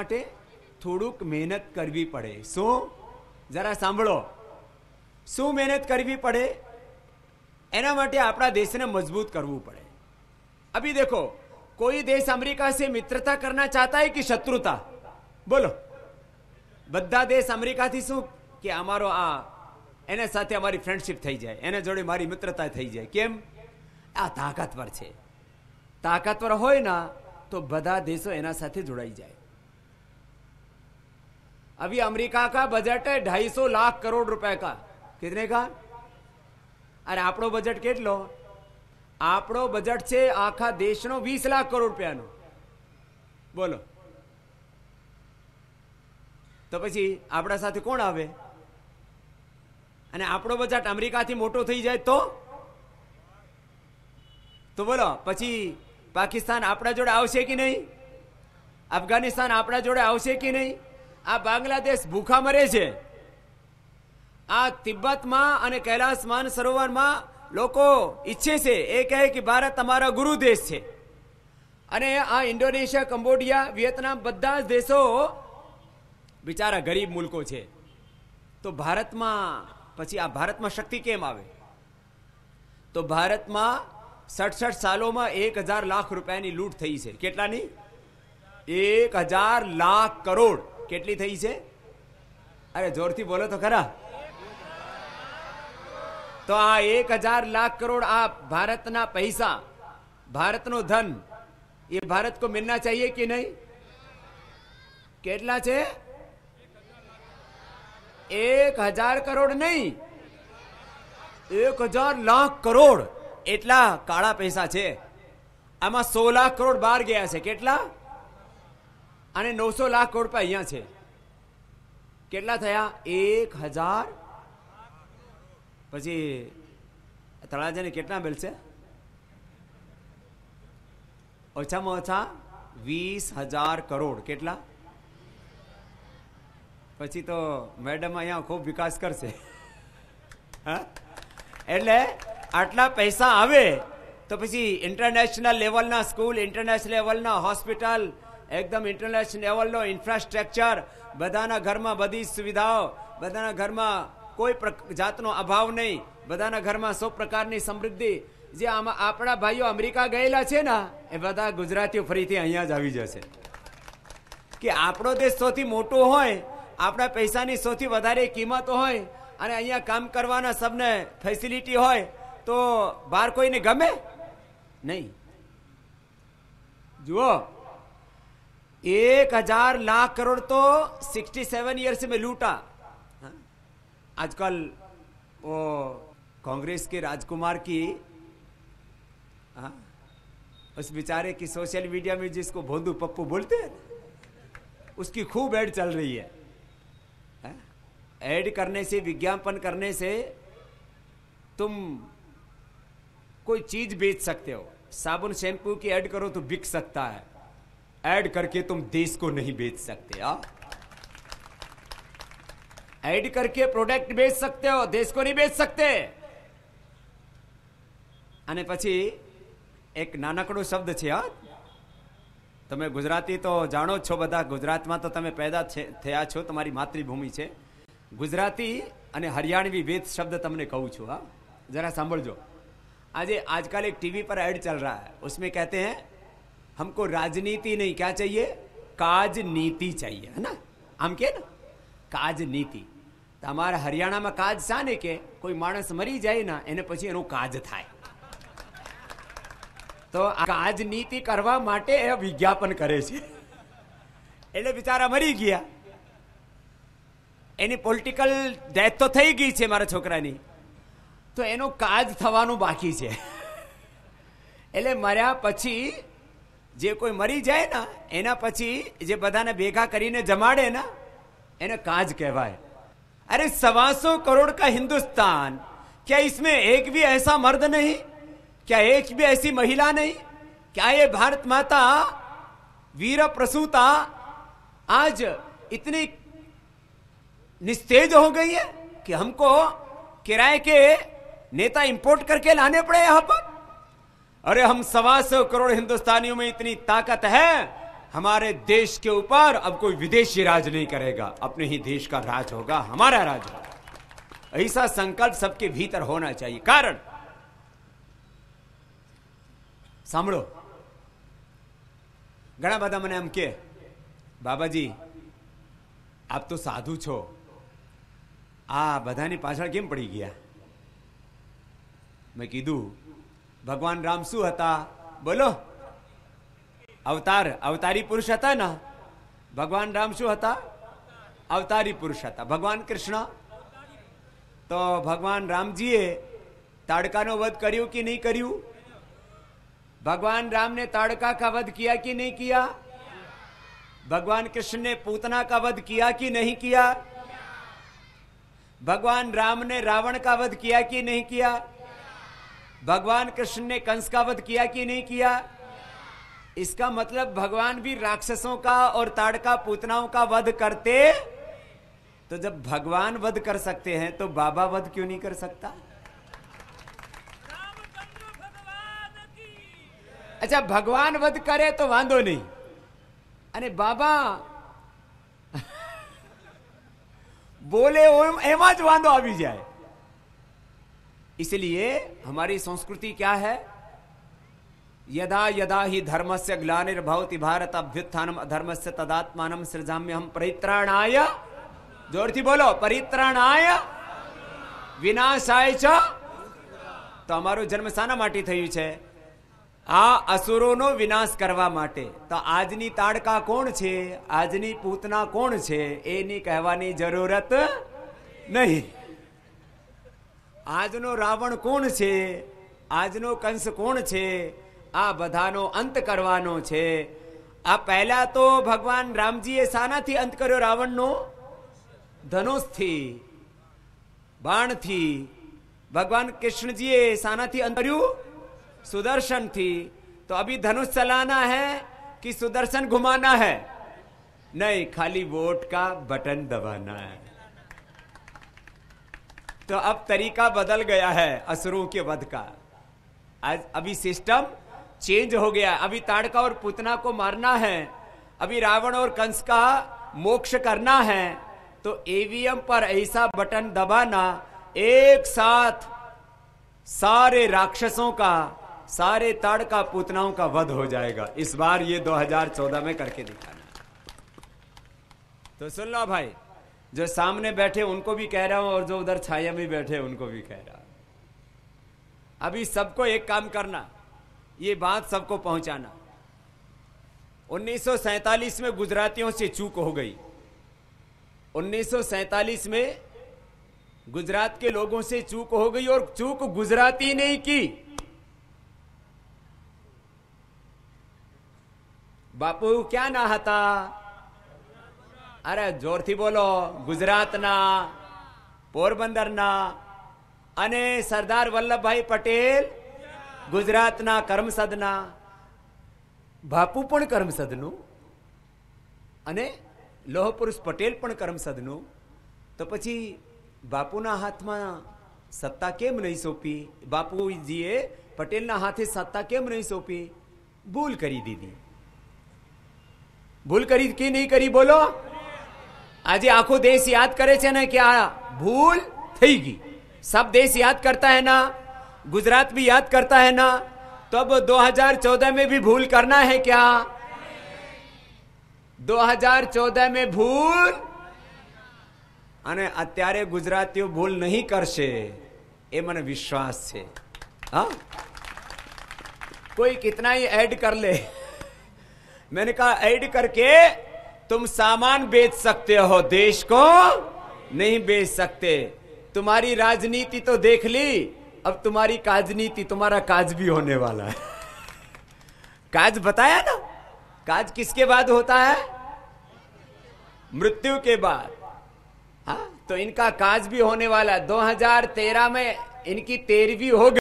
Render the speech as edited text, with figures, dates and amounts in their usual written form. માટે થોડુંક મહેનત કરવી પડે. શું? જરા સાંભળો, શું મહેનત કરવી પડે? એના માટે આપણા દેશને મજબૂત કરવું પડે. અભી દેખો, कोई देश अमेरिका से मित्रता करना चाहता है कि शत्रुता? बोलो, बद्धा देश अमेरिका थी शू कि अमारो एना साथे अमारी फ्रेंडशिप थी जाए, एना जोड़े मारी मित्रता थी जाए. केम? आ ताकतवर छे, ताकतवर होय ना तो बधा देशों एना साथे जोड़ाई जाए. अभी अमेरिका का बजट है 250 लाख करोड़ रुपए का. कितने का? अरे आपणो बजट केटलो? आपणो बजट छे आखा देशनो 20 लाख करोड़ रुपयानो. बोलो, तो पछी आपड़ा साथे कोण आवे? अने आपणो बजट अमेरिका थी मोटो थई जाए तो बोलो, पछी पाकिस्तान आपड़ा जोड़े आवशे कि नहीं? अफगानिस्तान आपड़ा जोड़े आवशे कि नहीं? आ बांग्लादेश भूखा मरे छे. आ तिब्बत मां अने कैलाश मान सरोवर मां लोको इच्छे से ए कहे कि भारत हमारा गुरु देश है. अने आ इंडोनेशिया, कंबोडिया, वियतनाम बधा देशों बिचारा गरीब मुल्को छे. तो भारत में पछी आ भारत में शक्ति केम आवे? तो भारत में 67 सालों में 1000 लाख रुपयानी लूट थई छे. केटलानी? 1000 लाख करोड़. केटली थई छे? अरे जोरथी बोलो तो खरा. तो आ 1000 लाख करोड़ आ भारत ना पैसा, भारत नो धन, ये भारत को मिलना चाहिए कि नहीं? केटला छे? 1000 करोड़ नहीं, 1000 लाख करोड़. एटला काळा पैसा छे. आमा 100 लाख करोड़ बाहर गया छे. केटला? अने 900 लाख करोड़ पर अहींया छे. केटला थया? 1000. पछी तळाजा ने केटला मिलशे? ओछामां ओछा 20000 करोड़. केटला? पछी तो मैडम अहींया खूब विकास करशे. एटले आटला पैसा आवे तो पछी इंटरनेशनल लेवलना स्कूल, इंटरनेशनल लेवलना हॉस्पिटल, एकदम इंटरनेशनल लेवलनो इंफ्रास्ट्रक्चर, बधाना घरमां बधी सुविधाओ, बधाना घरमां कोई जातनो अभाव नहीं, बधाना घरमां सब प्रकारनी समृद्धि. जे आपड़ा भाईओ अमेरिका गयेला छे ना ए बधा गुजरातीओ फरीथी अहींया ज आवी जशे कि आपणो देश सौथी मोटो होय, आपड़ा पैसानी सौथी वधारे किंमत होय अने अहींया काम करवाना सबने फेसिलिटी होय तो बाहर कोईने गमे नहीं. जुओ, 1000 लाख करोड़ तो 67 ईयर्स में लूटा. आजकल वो कांग्रेस के राजकुमार की उस बेचारे की सोशल मीडिया में जिसको भोंदू पप्पू बोलते हैं, उसकी खूब ऐड चल रही है. ऐड करने से, विज्ञापन करने से तुम कोई चीज बेच सकते हो. साबुन शैम्पू की ऐड करो तो बिक सकता है. ऐड करके तुम देश को नहीं बेच सकते. ऐड करके प्रोडक्ट बेच सकते हो, देश को नहीं बेच सकते. अने पछी एक नानकड़ो शब्द छे. तमे गुजराती तो जाणो छो बधा, गुजरात में तो तमे पैदा थया छो, तमारी मातृभूमि छे. गुजराती अने हरियाणवी वेद शब्द तमने कहूं छो. जरा सांभळजो. आजकल एक टीवी पर ऐड चल रहा है, उसमें कहते हैं हमको राजनीति नहीं, क्या चाहिए? काजनीति चाहिए, है ना? हम के ना काजनीति. हमारा हरियाणा में काज साने के कोई माणस मरी जाए ना एने पछी एनो काज थाय. तो काजनीति करवा माटे ए विज्ञापन करे छे. एने बिचारा मरी गया, एनी पॉलिटिकल डेथ तो थई गई छे मारा छोकरानी, तो एनो काज थवानुं बाकी छे. एटले मर्या पछी जे कोई मरी जाए ना एना पछी जे बधाने भेगा करीने जमाडे ना एने काज कहवाए. अरे 125 करोड़ का हिंदुस्तान, क्या इसमें एक भी ऐसा मर्द नहीं? क्या एक भी ऐसी महिला नहीं? क्या ये भारत माता वीर प्रसूता आज इतनी निस्तेज हो गई है कि हमको किराए के नेता इंपोर्ट करके लाने पड़े यहां पर? अरे हम 125 करोड़ हिंदुस्तानियों में इतनी ताकत है हमारे देश के ऊपर अब कोई विदेशी राज नहीं करेगा, अपने ही देश का राज होगा, हमारा राज होगा। ऐसा संकल्प सबके भीतर होना चाहिए। कारण सांभळो, घणा बधा मने एम के बाबाजी आप तो साधु छो, आ बधानी पाछळ केम पड़ी गया। मैं कीधु भगवान राम शू हता? बोलो, अवतार, अवतारी पुरुष हता ना। भगवान राम शू हता? अवतारी पुरुष हता। भगवान कृष्ण? तो भगवान रामजीए ताड़कानो वध कर्यो कि नहीं कर्यो? भगवान राम ने ताड़का का वध किया कि नहीं किया? भगवान कृष्ण ने पूतना का वध किया कि नहीं किया? भगवान राम ने रावण का वध किया कि नहीं किया? भगवान कृष्ण ने कंस का वध किया कि नहीं किया? इसका मतलब भगवान भी राक्षसों का और ताड़का पूतनाओं का वध करते। तो जब भगवान वध कर सकते हैं तो बाबा वध क्यों नहीं कर सकता? अच्छा, भगवान वध करे तो वांधो नहीं, अरे बाबा बोले एमां ज वांधो आवी जाए। इसलिए हमारी संस्कृति क्या है? यदा यदा ही धर्मस्य ग्लानिर्भवति भारत अभ्युत्थानम अधर्मस्य तदात्मानं सृजाम्यहं परित्राणाय। जोर थी बोलो, परित्राणाय विनाशाय च। तो हमारो जन्म साना माटे थयो छे? आ असुरोनो विनाश करवा माटे। तो आजनी ताड़का कोण छे, आजनी पूतना कोण छे, एनी कहेवानी जरूरत नहीं। आजनो रावण कोण छे, आजनो कंस कोण छे, आ बधानो अंत करवानो छे। आ पहला तो भगवान रामजीए सानाथी अंत कर्यो रावणनो? धनुषथी, बाणथी। भगवान कृष्णजीए सानाथी अंत कर्यो? सुदर्शन थी। तो अभी धनुष चलाना है कि सुदर्शन घुमाना है? नहीं, खाली वोट का बटन दबाना है। तो अब तरीका बदल गया है असुरों के वध का। आज अभी सिस्टम चेंज हो गया। अभी ताड़का और पूतना को मारना है, अभी रावण और कंस का मोक्ष करना है। तो ईवीएम पर ऐसा बटन दबाना, एक साथ सारे राक्षसों का, सारे ताड़का पूतनाओं का वध हो जाएगा। इस बार ये 2014 में करके दिखाना। तो सुन लो भाई, जो सामने बैठे उनको भी कह रहा हूं और जो उधर छाया में बैठे उनको भी कह रहा हूं, अभी सबको एक काम करना, ये बात सबको पहुंचाना। 1947 में गुजरातियों से चूक हो गई। 1947 में गुजरात के लोगों से चूक हो गई, और चूक गुजराती नहीं की। बापू क्या ना हता? अरे जोर थी बोलो, गुजरात ना, पोरबंदर ना, अने सरदार वल्लभ भाई पटेल गुजरात ना कर्मसद ना। बापू पण कर्मसद नु अने लोह पुरुष पटेल पण कर्मसद नु। तो पछी बापू ना हाथ में सत्ता केम नहीं सौंपी? बापूजीए पटेल ना हाथे सत्ता केम नहीं सौंपी? भूल करी दीधी। भूल करी की नहीं करी? बोलो। आज आखो देश याद करे छे ना, क्या भूल थी गई? सब देश याद करता है ना, गुजरात भी याद करता है ना। तो अब 2014 में भी भूल करना है क्या? 2014 में भूल अने अत्यारे गुजरातियों भूल नहीं करशे ए मने विश्वास छे। हाँ, कोई कितना ही ऐड कर ले। मैंने कहा ऐड करके तुम सामान बेच सकते हो, देश को नहीं बेच सकते। तुम्हारी राजनीति तो देख ली, अब तुम्हारी काजनीति, तुम्हारा काज भी होने वाला है। काज बताया ना, काज किसके बाद होता है? मृत्यु के बाद। हाँ, तो इनका काज भी होने वाला है। 2013 में इनकी 13वीं हो गई।